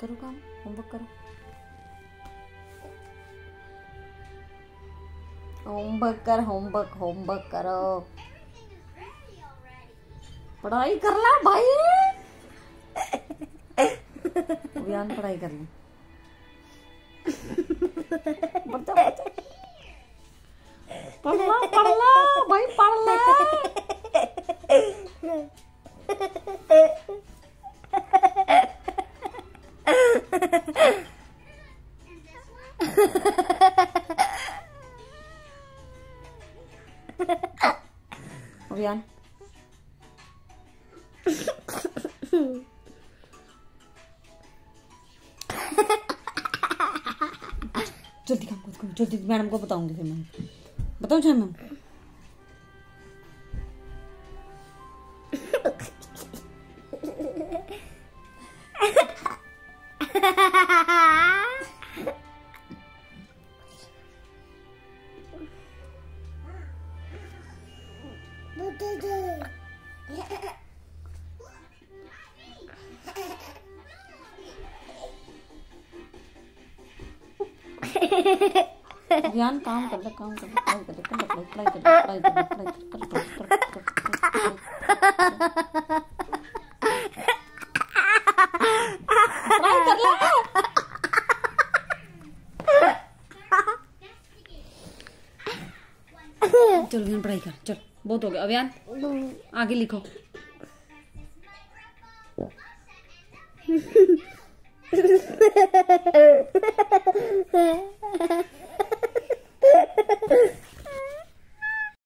करो काम, होमवर्क करो, होमवर्क कर, होमवर्क होमवर्क करो, पढ़ाई कर ला भाई। अभियान पढ़ाई कर ली। पढ़ ला भाई, पढ़ ला। Oviyan जल्दी काम करो, जल्दी मैडम को बताऊंगी, फिर मैं बताऊं चाहे मैम। अभियान काम कर ले, काम कर ले, काम कर ले, पढ़ाई कर ले, पढ़ाई कर ले, पढ़ाई कर ले, पढ़ाई कर ले, चल अभियान पढ़ाई कर, चल बहुत हो गया अभियान, आगे लिखो।